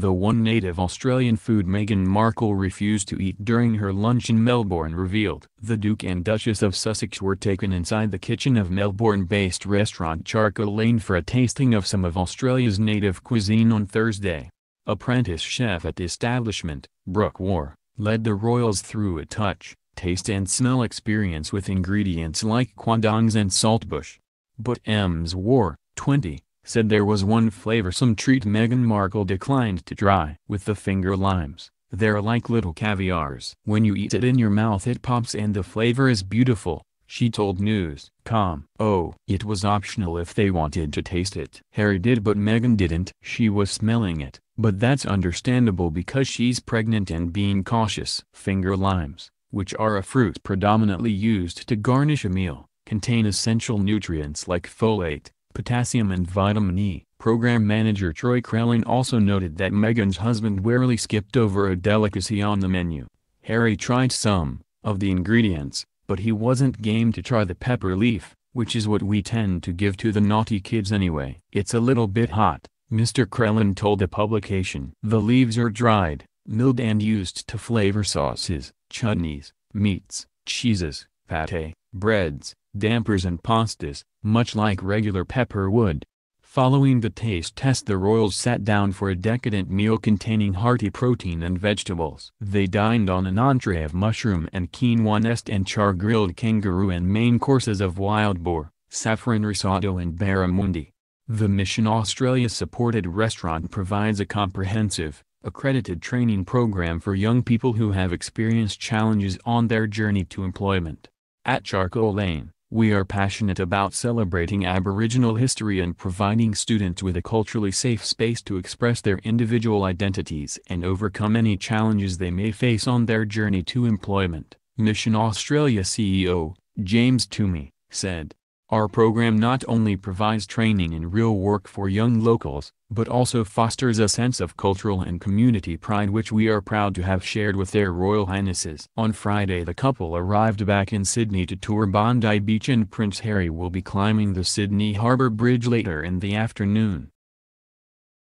The one native Australian food Meghan Markle refused to eat during her lunch in Melbourne revealed. The Duke and Duchess of Sussex were taken inside the kitchen of Melbourne-based restaurant Charcoal Lane for a tasting of some of Australia's native cuisine on Thursday. Apprentice chef at the establishment, Brooke Waugh, led the royals through a touch, taste and smell experience with ingredients like quondongs and saltbush. But Ms. Waugh, 20, said there was one flavorsome treat Meghan Markle declined to try. With the finger limes, they're like little caviars. When you eat it in your mouth it pops and the flavor is beautiful, she told News.com. Oh, it was optional if they wanted to taste it. Harry did but Meghan didn't. She was smelling it, but that's understandable because she's pregnant and being cautious. Finger limes, which are a fruit predominantly used to garnish a meal, contain essential nutrients like folate, potassium and vitamin E. Program manager Troy Krellin also noted that Meghan's husband warily skipped over a delicacy on the menu. Harry tried some of the ingredients, but he wasn't game to try the pepper leaf, which is what we tend to give to the naughty kids anyway. It's a little bit hot, Mr. Krellin told the publication. The leaves are dried, milled and used to flavor sauces, chutneys, meats, cheeses, pâté, breads, dampers and pastas, much like regular pepper would. Following the taste test the royals sat down for a decadent meal containing hearty protein and vegetables. They dined on an entree of mushroom and quinoa nest and char-grilled kangaroo and main courses of wild boar, saffron risotto and barramundi. The Mission Australia-supported restaurant provides a comprehensive, accredited training program for young people who have experienced challenges on their journey to employment. At Charcoal Lane, we are passionate about celebrating Aboriginal history and providing students with a culturally safe space to express their individual identities and overcome any challenges they may face on their journey to employment, Mission Australia CEO, James Toomey, said. Our program not only provides training in real work for young locals, but also fosters a sense of cultural and community pride which we are proud to have shared with their Royal Highnesses. On Friday the couple arrived back in Sydney to tour Bondi Beach and Prince Harry will be climbing the Sydney Harbour Bridge later in the afternoon.